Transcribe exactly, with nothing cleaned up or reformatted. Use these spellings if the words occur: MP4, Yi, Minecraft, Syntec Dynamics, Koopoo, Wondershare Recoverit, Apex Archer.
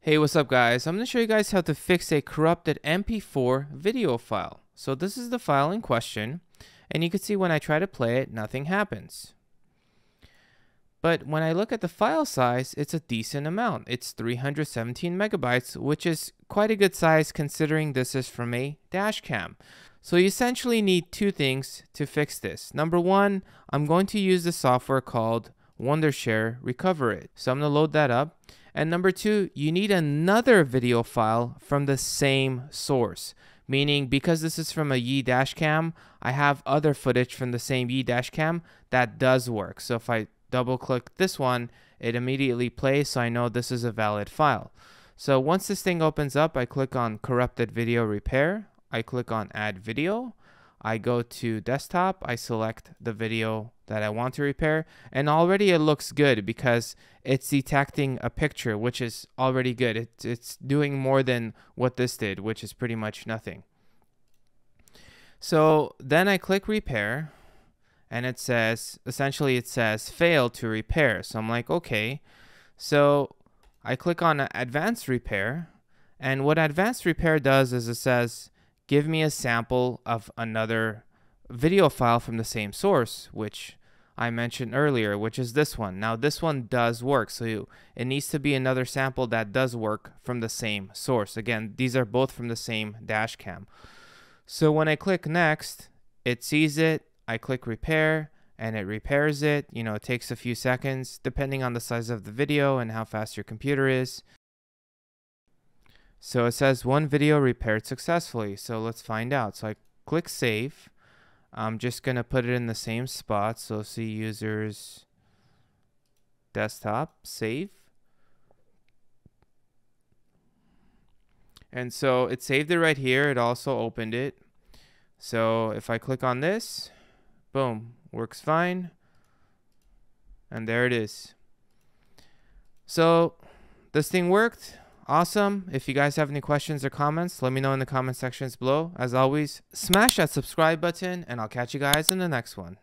Hey, what's up guys? I'm going to show you guys how to fix a corrupted M P four video file. So this is the file in question, and you can see when I try to play it, nothing happens. But when I look at the file size, it's a decent amount. It's three hundred seventeen megabytes, which is quite a good size considering this is from a dash cam. So you essentially need two things to fix this. Number one, I'm going to use the software called Wondershare Recoverit. So I'm going to load that up. And number two, you need another video file from the same source. Meaning, because this is from a Yi dash cam, I have other footage from the same Yi dash cam that does work. So if I double click this one, it immediately plays, so I know this is a valid file. So once this thing opens up, I click on Corrupted Video Repair. I click on Add Video. I go to desktop, I select the video that I want to repair, and already it looks good because it's detecting a picture, which is already good. It, it's doing more than what this did, which is pretty much nothing. So then I click repair, and it says, essentially it says fail to repair. So I'm like, okay. So I click on advanced repair, and what advanced repair does is it says, give me a sample of another video file from the same source, which I mentioned earlier, which is this one. Now this one does work, so you, it needs to be another sample that does work from the same source. Again, these are both from the same dash cam. So when I click next, it sees it, I click repair, and it repairs it. You know, it takes a few seconds, depending on the size of the video and how fast your computer is. So it says one video repaired successfully. So let's find out. So I click save. I'm just going to put it in the same spot. So see users, desktop, save. And so it saved it right here. It also opened it. So if I click on this, boom, works fine. And there it is. So this thing worked. Awesome. If you guys have any questions or comments, let me know in the comment sections below. As always, smash that subscribe button, and I'll catch you guys in the next one.